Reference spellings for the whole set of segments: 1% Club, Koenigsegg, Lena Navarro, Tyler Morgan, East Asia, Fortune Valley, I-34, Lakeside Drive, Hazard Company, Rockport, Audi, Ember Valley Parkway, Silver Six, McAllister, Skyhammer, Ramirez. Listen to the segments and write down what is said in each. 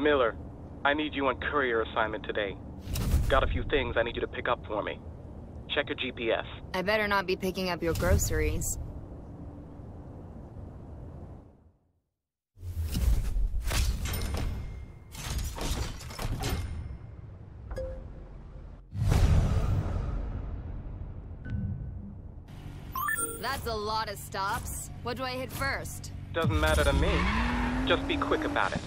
Miller, I need you on courier assignment today. Got a few things I need you to pick up for me. Check your GPS. I better not be picking up your groceries. That's a lot of stops. What do I hit first? Doesn't matter to me. Just be quick about it.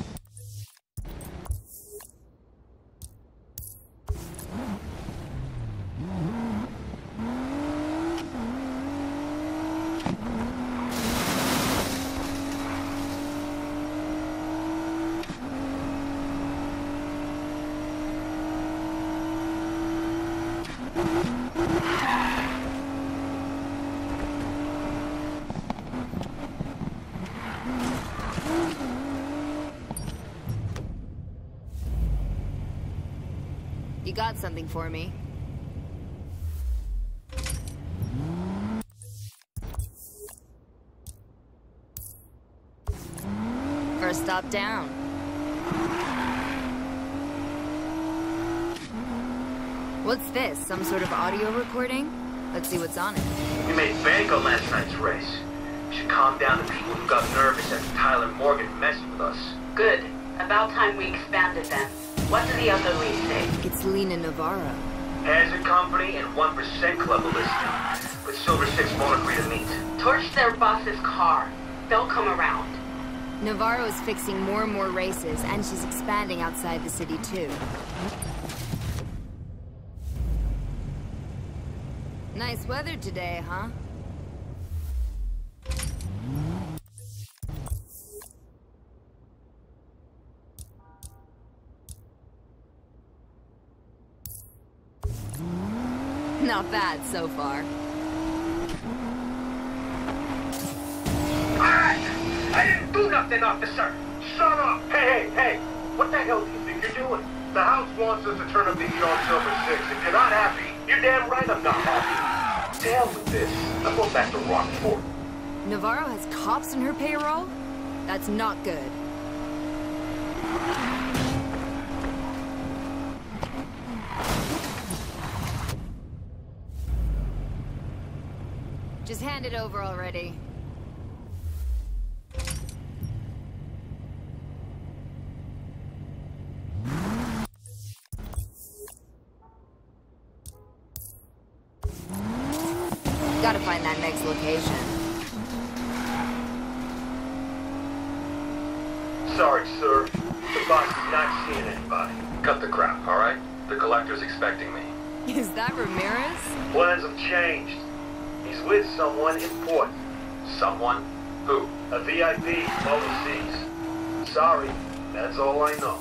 You got something for me? First stop down. What's this? Some sort of audio recording? Let's see what's on it. We made bank on last night's race. We should calm down the people who got nervous after Tyler Morgan messed with us. Good. About time we expanded them. What do the other leads say? It's Lena Navarro. Hazard Company and 1% Club are listening, but Silver Six won't agree to meet. Torch their boss's car. They'll come around. Navarro is fixing more and more races, and she's expanding outside the city too. Nice weather today, huh? Not bad so far. Alright! I didn't do nothing, officer! Shut up! Hey! What the hell do you think you're doing? The house wants us to turn up the heat on Silver Six. If you're not happy, you're damn right I'm not happy. Damn with this. I'm going back to Rockport. Navarro has cops in her payroll? That's not good. Just hand it over already. Gotta find that next location. Sorry, sir. The boss is not seeing anybody. Cut the crap, alright? The collector's expecting me. Is that Ramirez? Plans have changed. He's with someone important. Someone? Who? A VIP overseas. Sorry, that's all I know.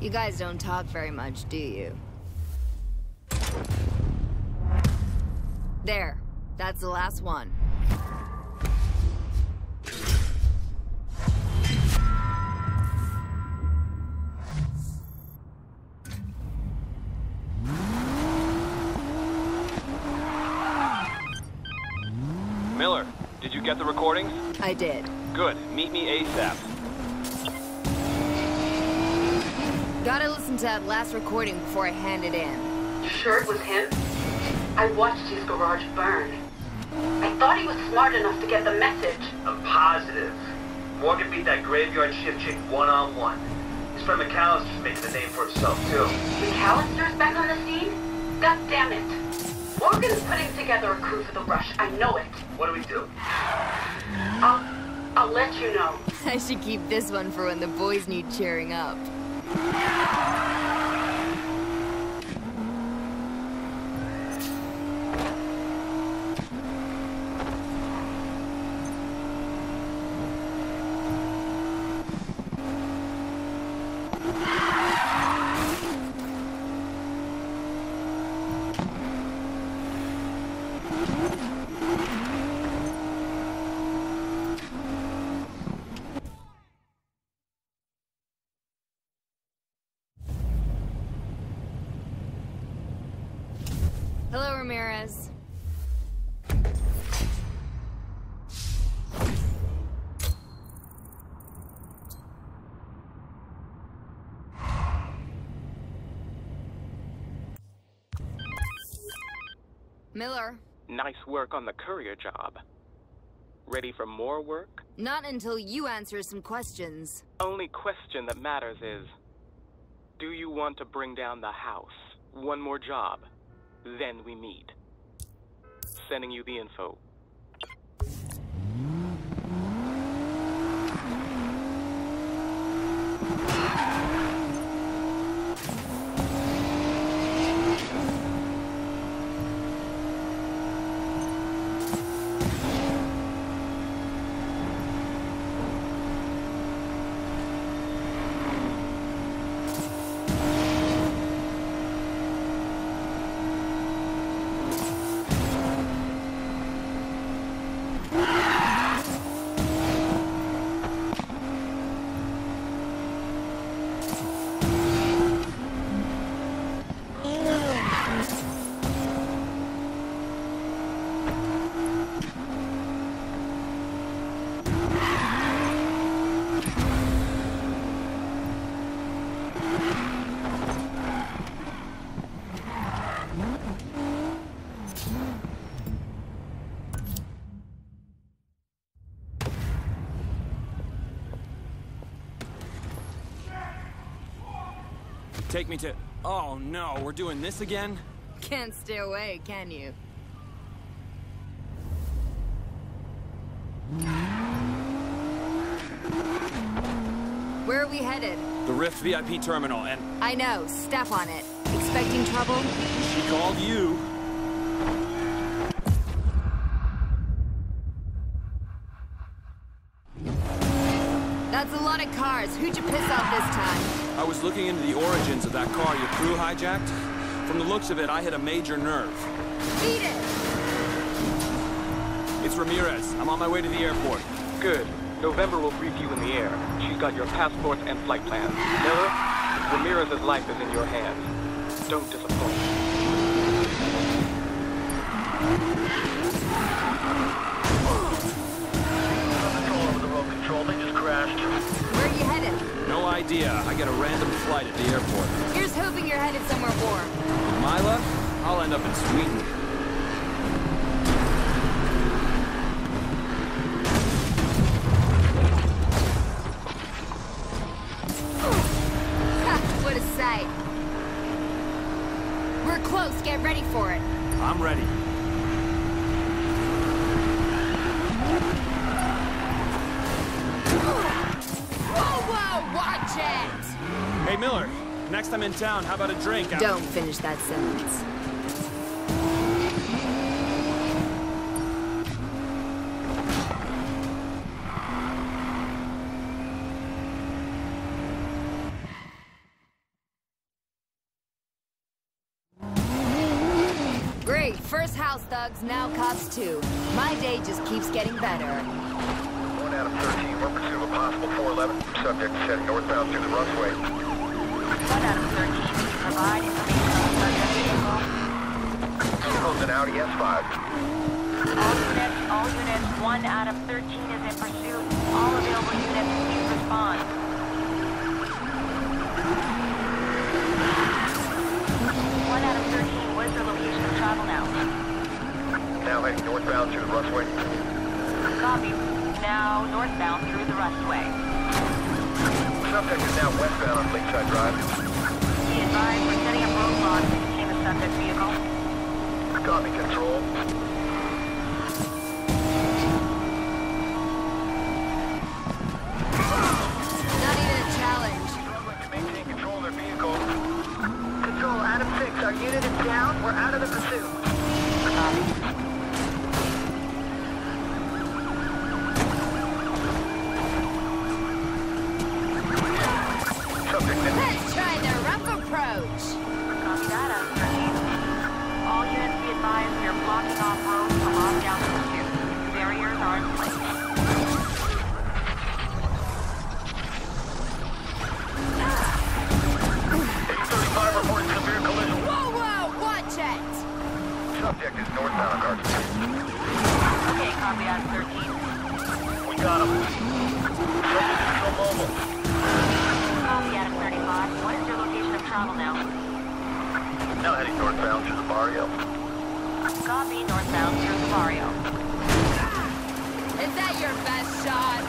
You guys don't talk very much, do you? There. That's the last one. Miller, did you get the recordings? I did. Good. Meet me ASAP. Gotta listen to that last recording before I hand it in. You sure it was him? I watched his garage burn. I thought he was smart enough to get the message. I'm positive. Morgan beat that graveyard shift chick one-on-one. His friend McAllister's making a name for himself, too. McAllister's back on the scene? God damn it. Morgan's putting together a crew for the rush. I know it. What do we do? I'll let you know. I should keep this one for when the boys need cheering up. Hello, Ramirez. Miller. Nice work on the courier job. Ready for more work? Not until you answer some questions. Only question that matters is, do you want to bring down the house? One more job, then we meet. Sending you the info. Take me to... Oh no, we're doing this again? Can't stay away, can you? Where are we headed? The Rift VIP terminal and... I know, step on it. Expecting trouble? She called you. That's a lot of cars. Who'd you piss off this time? I was looking into the origins of that car your crew hijacked. From the looks of it, I hit a major nerve. Beat it! It's Ramirez. I'm on my way to the airport. Good. November will brief you in the air. She's got your passports and flight plans. Miller, Ramirez's life is in your hands. Don't disappoint. Control over the road control. They just crashed. Where are you headed? No idea. I got a random flight at the airport. Here's hoping you're headed somewhere warm. With my luck, I'll end up in Sweden. What a sight. We're close. Get ready for it. I'm ready. Hey Miller, next time in town, how about a drink? Don't finish that sentence. Great, first house thugs, now cops too. My day just keeps getting better. Adam 13, we're pursuit of a possible 411. Subject is heading northbound through the Rushway. 1 Adam 13, provide information on the subject vehicle. Vehicle's an Audi S5. All units, 1 Adam 13 is in pursuit. All available units, please respond. One Adam 13, what is your location of travel now? Now heading northbound through the Rushway. Copy. Now northbound through the Rustway. Subject is now westbound on Lakeside Drive. Be advised, we're setting up roadblocks to contain the subject vehicle. Copy, control. Not even a challenge. Struggling to maintain control of their vehicle. Control, Adam 6, our unit is down. We're out of the pursuit. Copy. Let's try the rough approach. Copy that, All units be advised, we are blocking off Objective is northbound on Garden. Okay, copy on 13. We got him. Trouble control mobile. Copy out of 35. What is your location of travel now? Now heading northbound through the barrio. Copy, northbound through the barrio. Is that your best shot?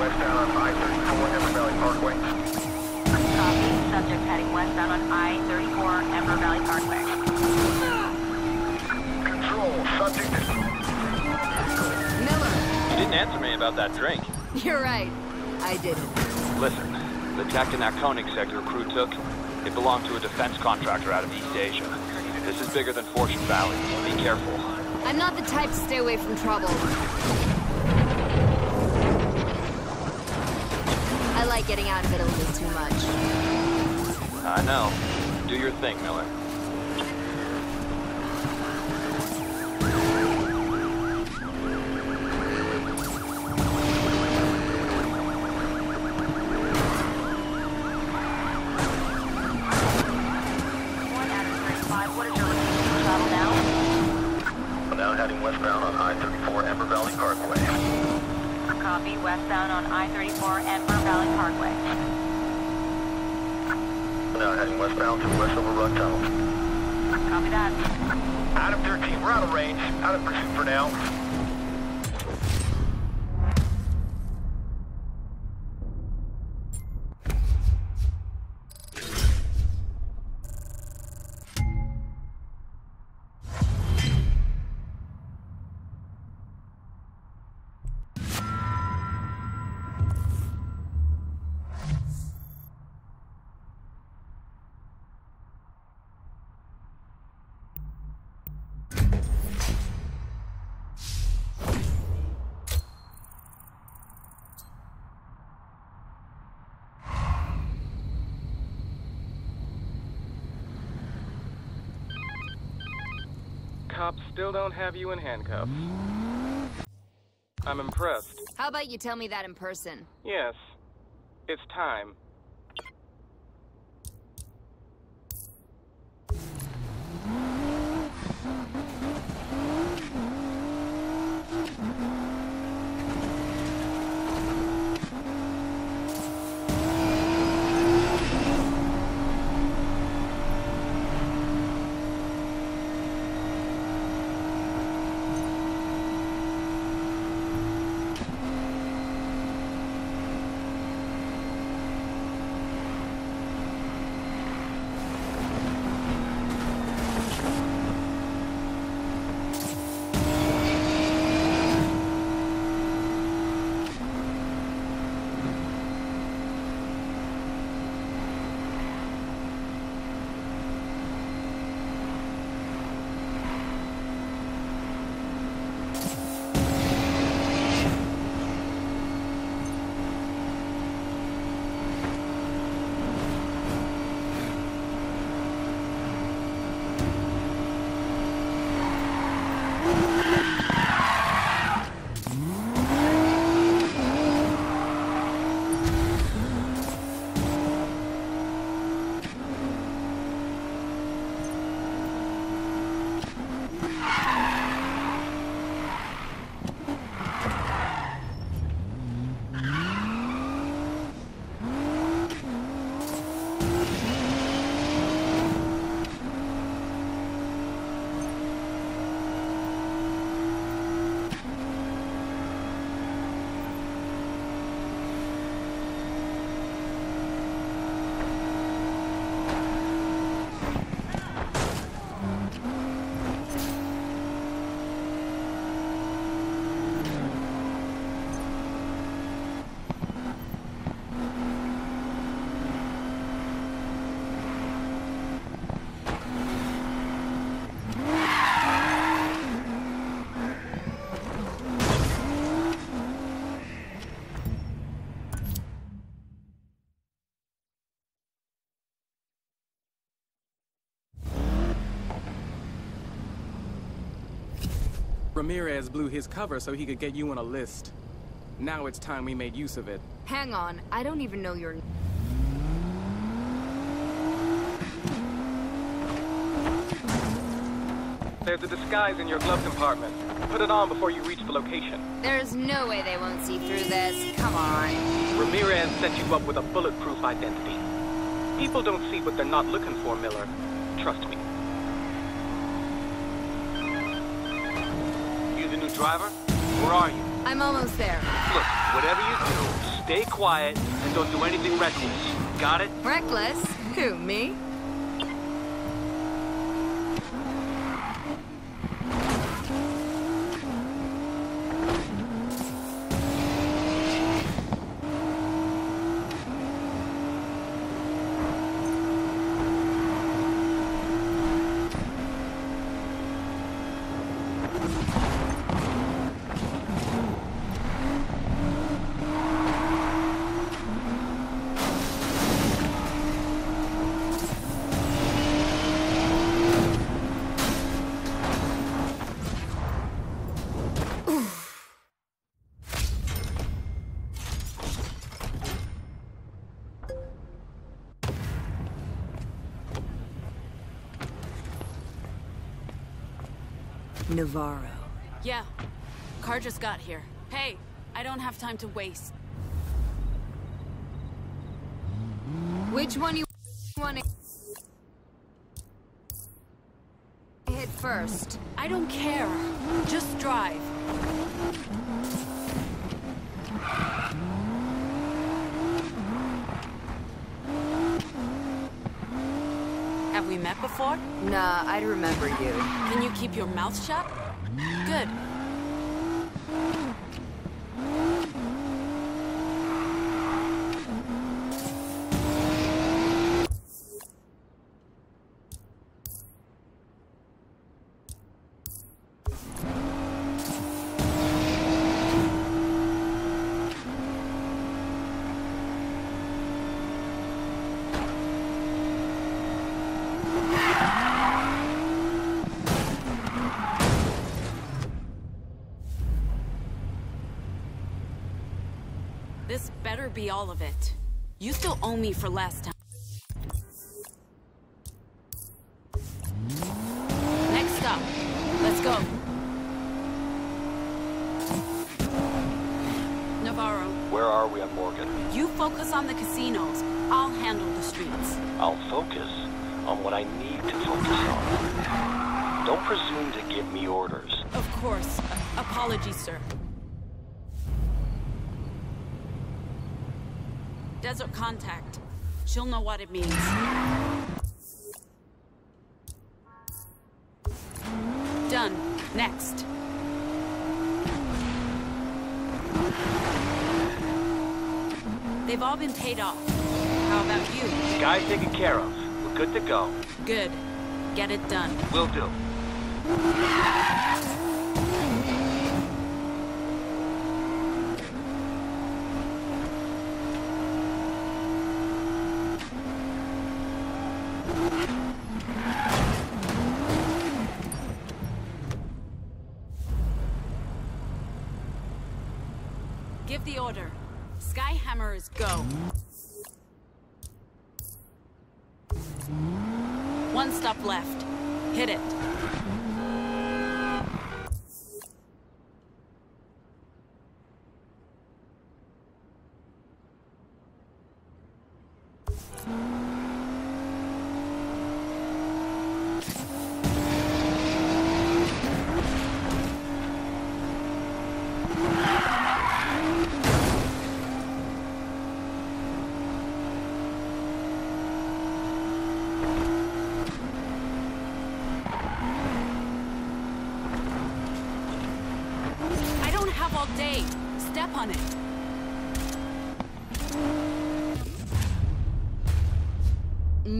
Westbound on I-34, Ember Valley Parkway. Copy. Subject heading westbound on I-34, Ember Valley Parkway. Control. Subject is... Miller! You didn't answer me about that drink. You're right. I didn't. Listen, the captain that Koenigsegg your crew took, it belonged to a defense contractor out of East Asia. This is bigger than Fortune Valley. Be careful. I'm not the type to stay away from trouble. I like getting out of it a little too much. I know. Do your thing, Miller. One out of 35. What is your location to travel now? We're now heading westbound on I-34 Ember Valley Parkway. Copy, westbound on I-34, Ember Valley Parkway. Now heading westbound to Westover Run Tunnel. Copy that. Out of 13, we're out of range. Out of pursuit for now. Cops still don't have you in handcuffs. I'm impressed. How about you tell me that in person? Yes. It's time. Ramirez blew his cover so he could get you on a list. Now it's time we made use of it. Hang on, I don't even know your name. There's a disguise in your glove compartment. Put it on before you reach the location. There's no way they won't see through this. Come on. Ramirez set you up with a bulletproof identity. People don't see what they're not looking for, Miller. Trust me. You the new driver? Where are you? I'm almost there. Look, whatever you do, stay quiet and don't do anything reckless. Got it? Reckless? Who, me? Navarro. Yeah. Car just got here. Hey, I don't have time to waste. Which one you want to hit first? I don't care. Just drive. Have we met before? Nah, I'd remember you. Can you keep your mouth shut? Good. Be all of it. You still owe me for last time. Next up, let's go. Navarro. Where are we on Morgan? You focus on the casinos. I'll handle the streets. I'll focus on what I need to focus on. Don't presume to give me orders. Of course. Apologies, sir. Desert contact. She'll know what it means. Done. Next. They've all been paid off. How about you? Guy's taken care of. We're good to go. Good. Get it done. Will do. Give the order. Skyhammer is go. One stop left. Hit it.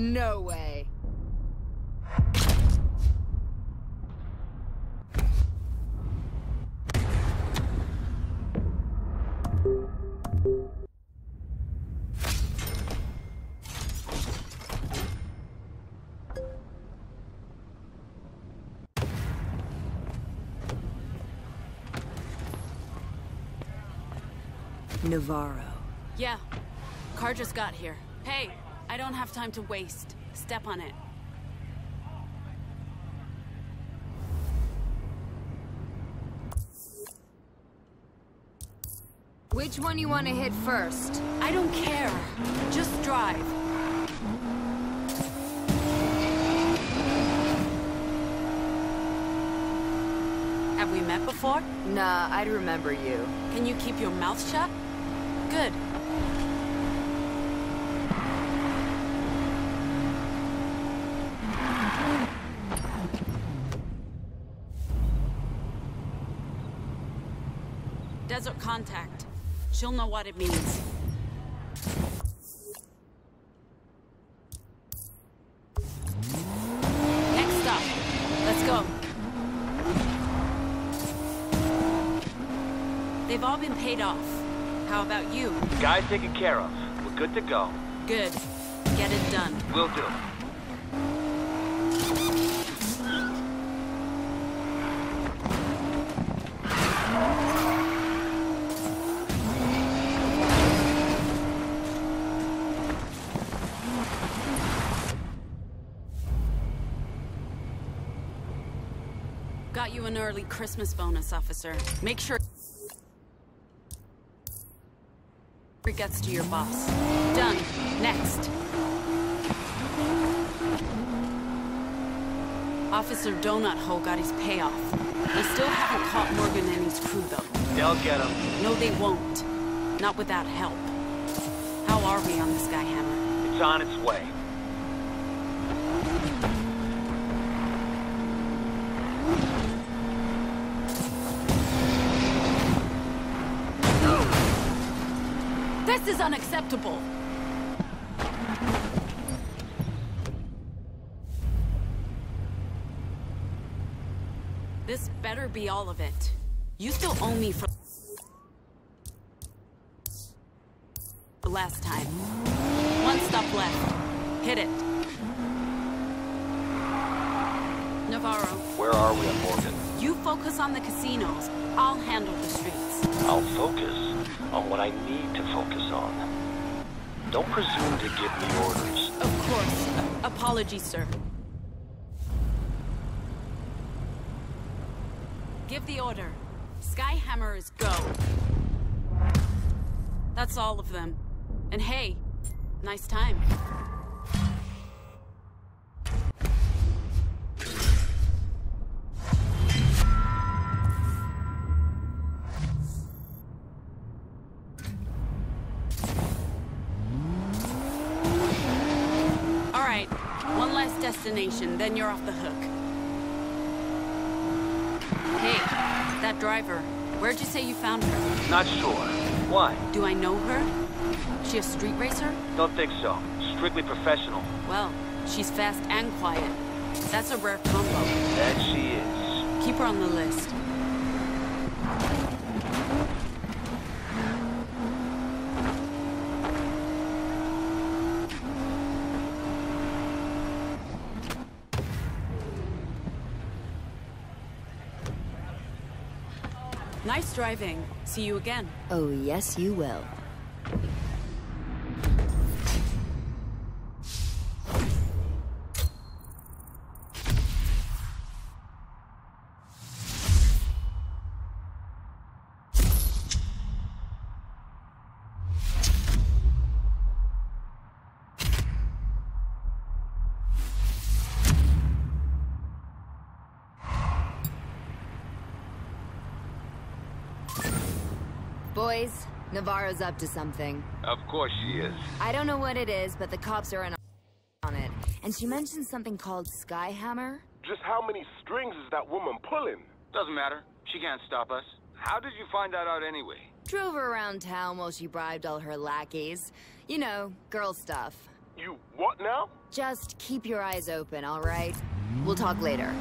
No way. Navarro. Yeah. Car just got here. Hey. I don't have time to waste. Step on it. Which one you want to hit first? I don't care. Just drive. Have we met before? Nah, I'd remember you. Can you keep your mouth shut? Good. Desert contact. She'll know what it means. Next stop. Let's go. They've all been paid off. How about you? Guys taken care of. We're good to go. Good. Get it done. Will do. Got you an early Christmas bonus, officer. Make sure it gets to your boss. Done. Next. Officer Donut Hole got his payoff. They still haven't caught Morgan and his crew, though. They'll get him. No, they won't. Not without help. How are we on the Skyhammer? It's on its way. This is unacceptable. This better be all of it. You still owe me for the last time. One stop left. Hit it. Navarro. Where are we on Morgan? You focus on the casinos. I'll handle the streets. I'll focus on what I need to focus on. Don't presume to give me orders. Of course. Apologies, sir. Give the order. Skyhammer is go. That's all of them. And hey, nice time. Then you're off the hook. Hey, that driver. Where'd you say you found her? Not sure. Why? Do I know her? She a street racer? Don't think so. Strictly professional. Well, she's fast and quiet. That's a rare combo. That she is. Keep her on the list. Nice driving. See you again. Oh, yes, you will. Boys, Navarro's up to something. Of course she is. I don't know what it is, but the cops are in on it. And she mentioned something called Skyhammer. Just how many strings is that woman pulling? Doesn't matter. She can't stop us. How did you find that out anyway? Drove her around town while she bribed all her lackeys. You know, girl stuff. You what now? Just keep your eyes open, all right? We'll talk later.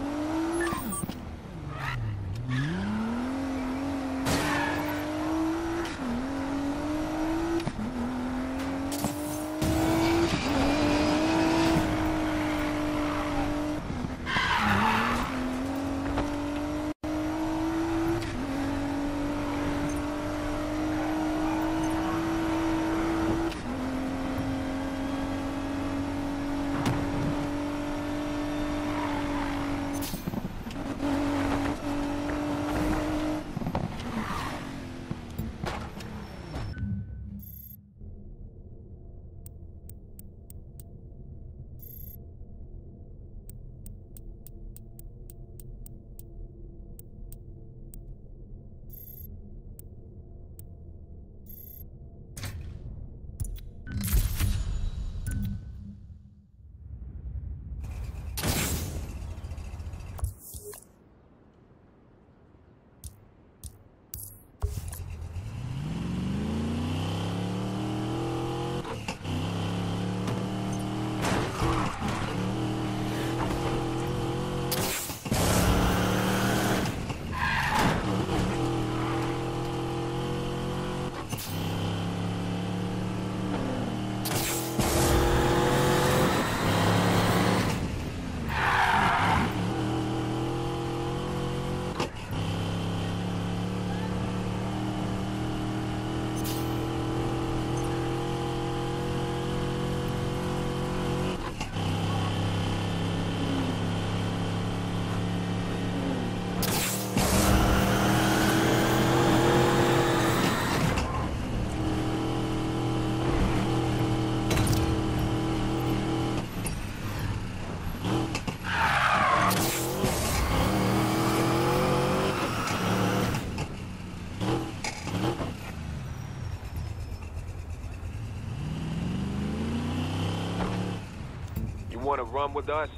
Want to run with us?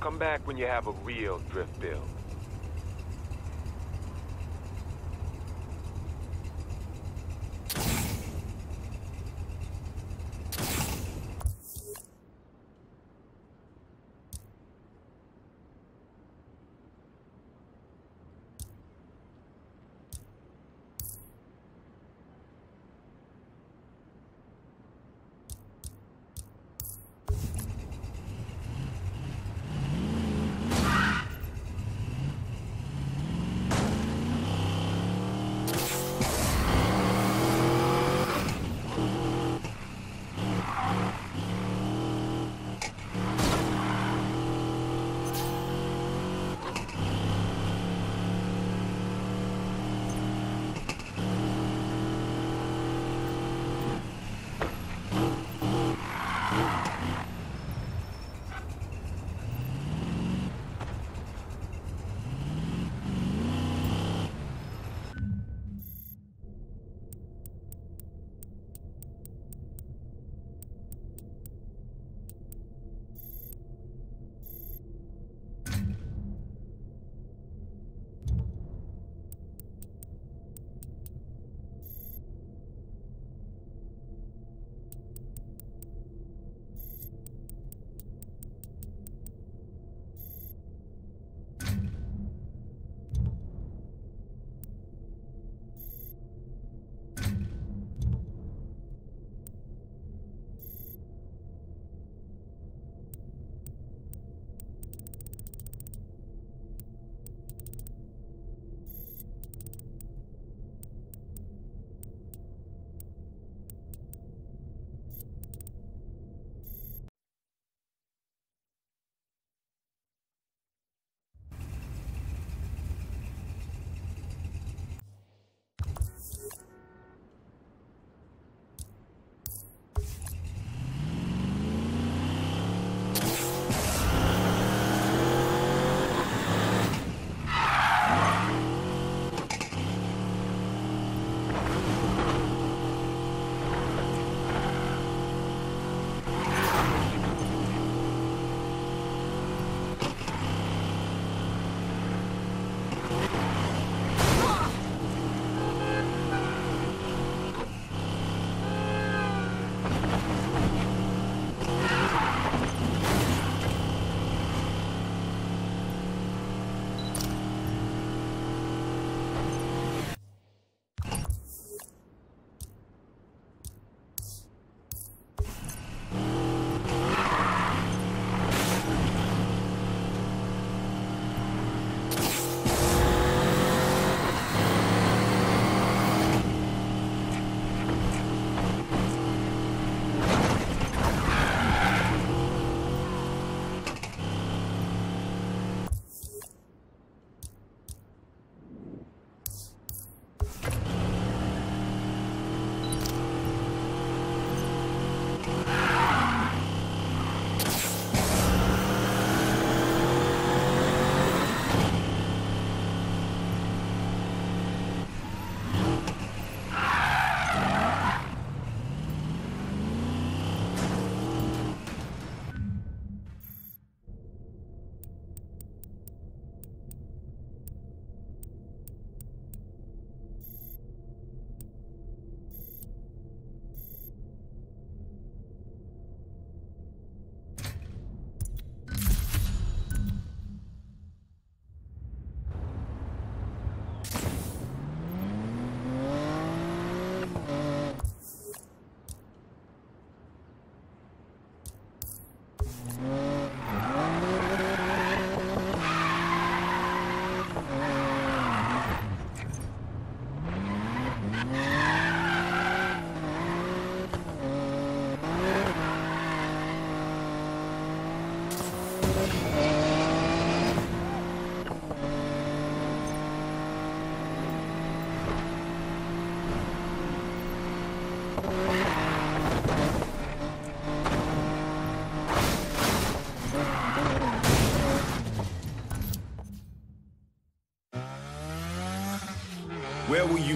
Come back when you have a real drift build.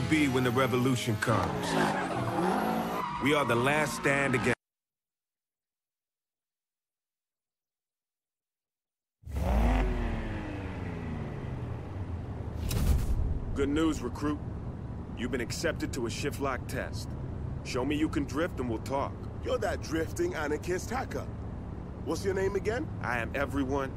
be when the revolution comes. We are the last stand against. Good news, recruit. You've been accepted to a shift lock test. Show me you can drift and we'll talk. You're that drifting anarchist hacker. What's your name again? I am everyone.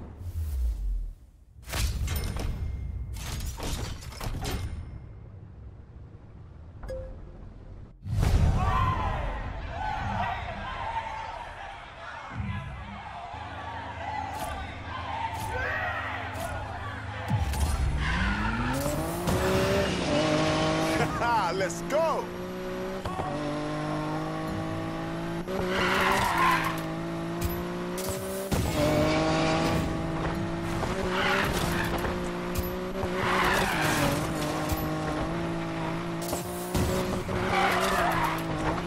Let's go!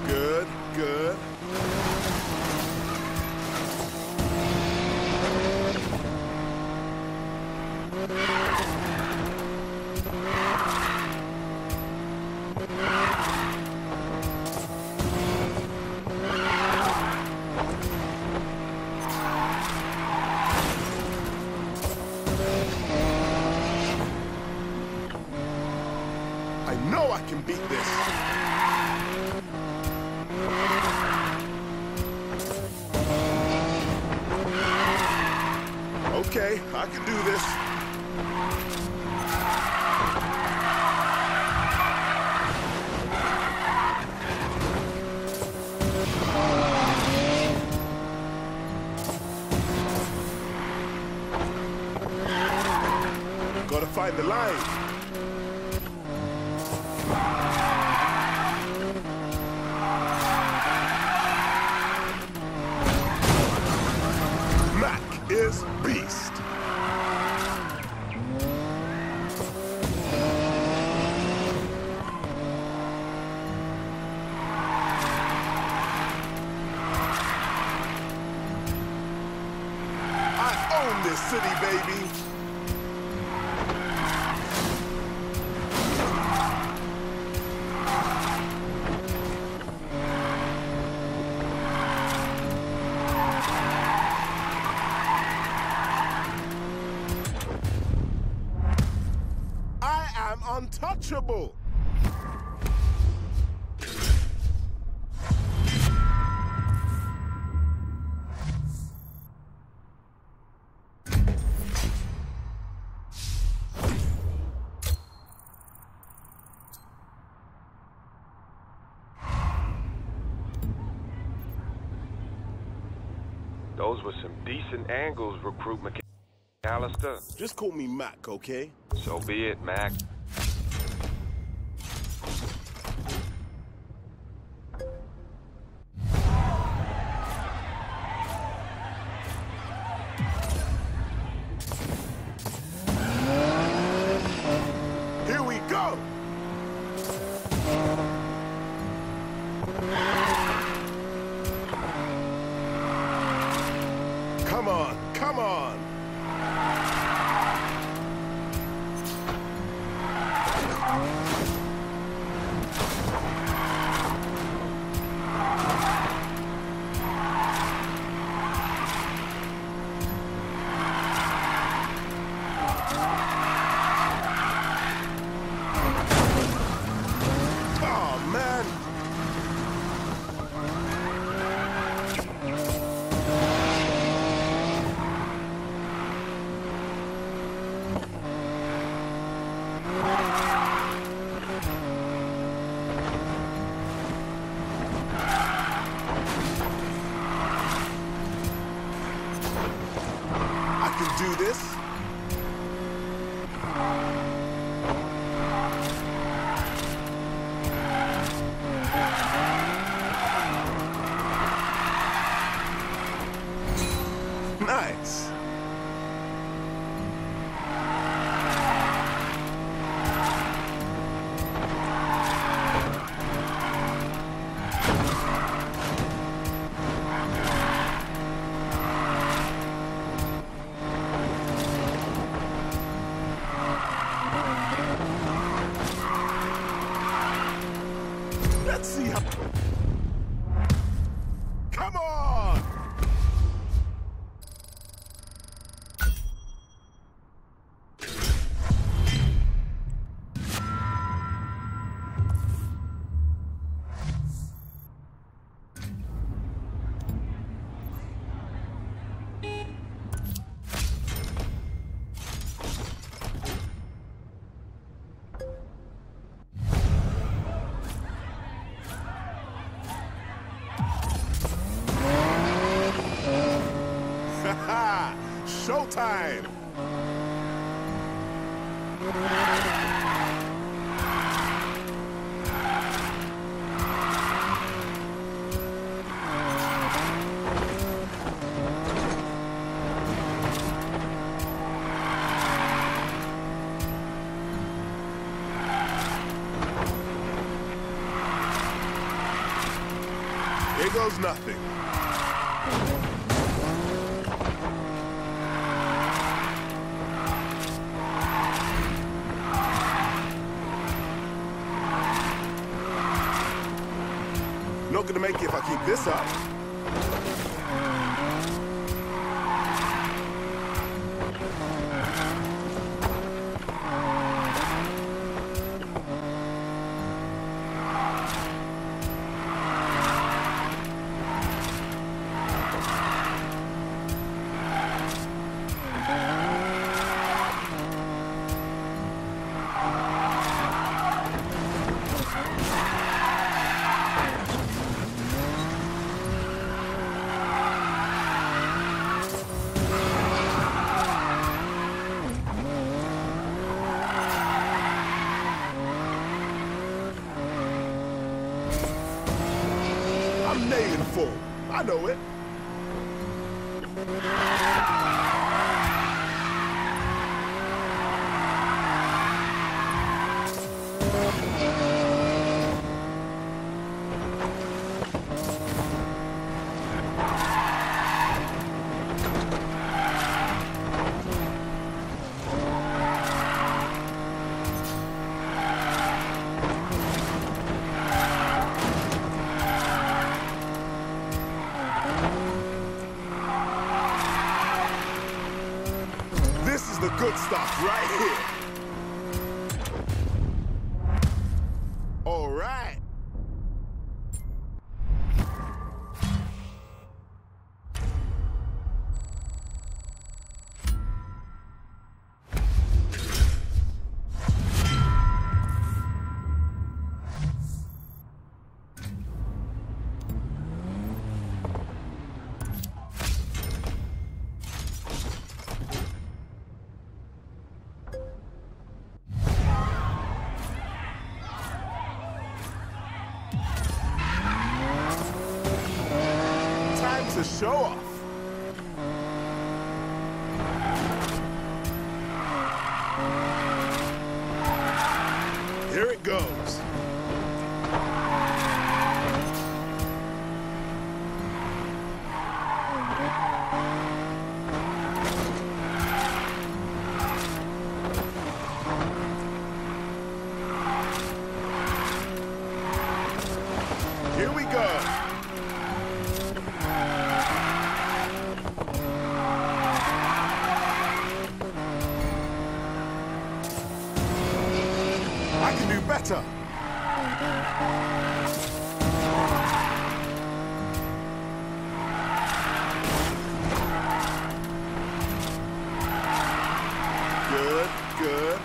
Good, good. Okay, I can do this. Gotta find the line. City, baby. I am untouchable. Those were some decent angles, recruit McAllister. Just call me Mac, okay? So be it, Mac. Here we go! Come on, come on! Let's see how... Come on! Showtime! Here goes nothing. Gonna make it if I keep this up. I know it. Good stuff right here. All right. Show off. Here it goes. Here we go. Better. Good, good.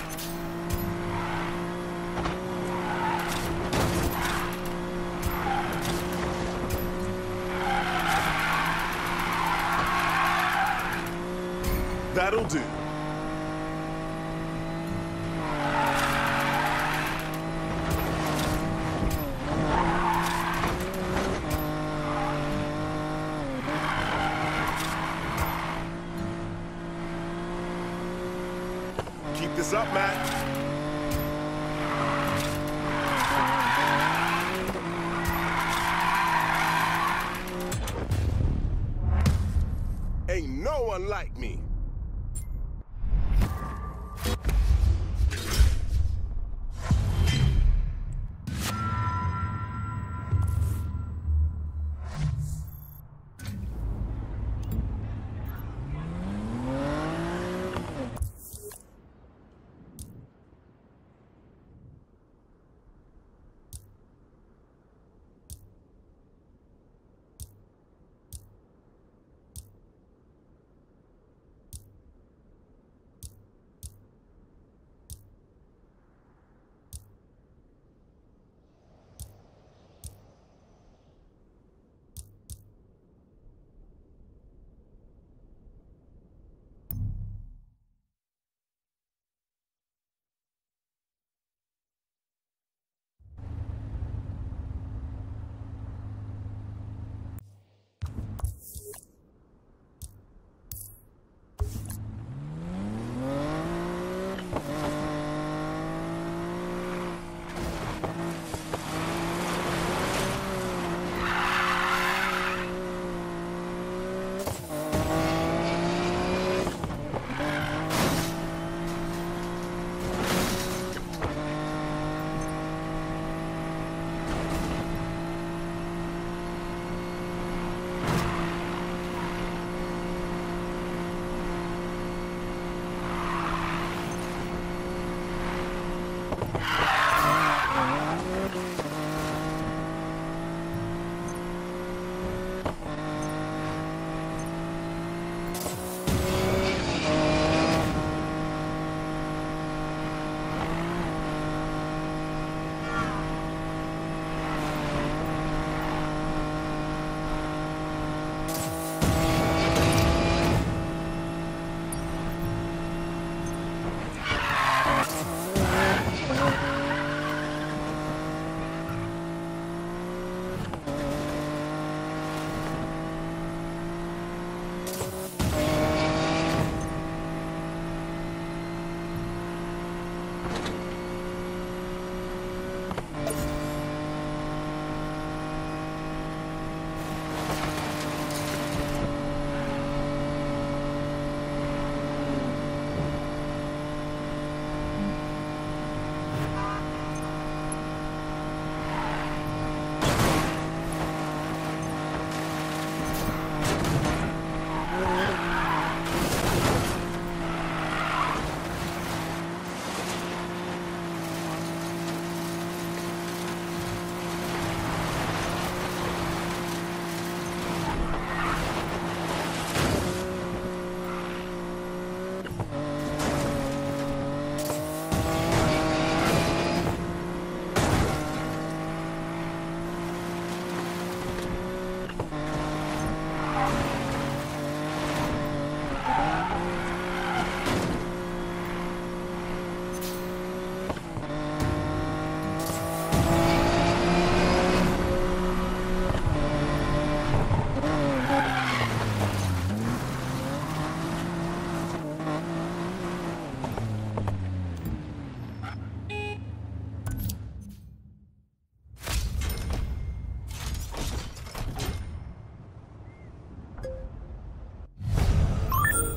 That'll do. This up, Matt. Ain't no one like me.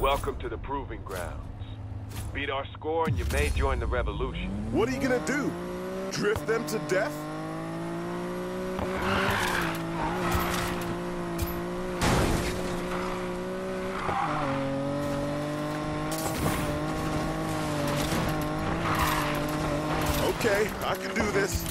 Welcome to the Proving Grounds. Beat our score and you may join the revolution. What are you gonna do? Drift them to death? Okay, I can do this.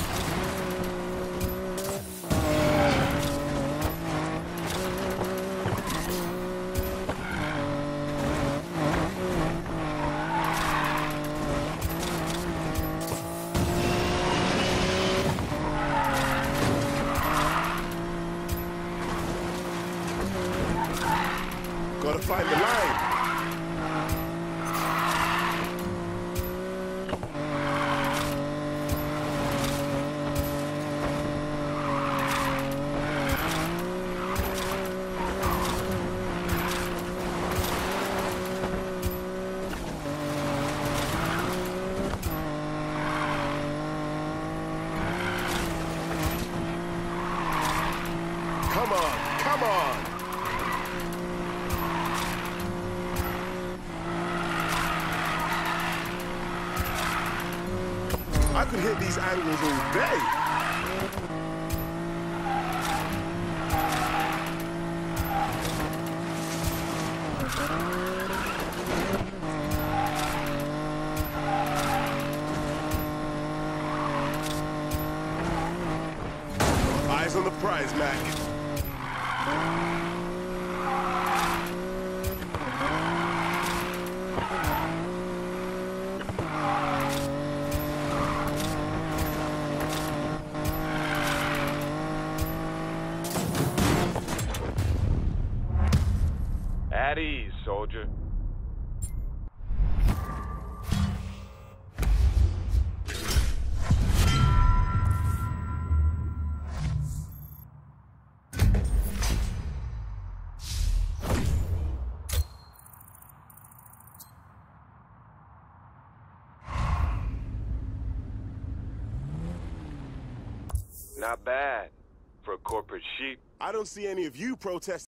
I could hit these angles all day. Eyes on the prize, Mac. Not bad for a corporate sheep. I don't see any of you protesting.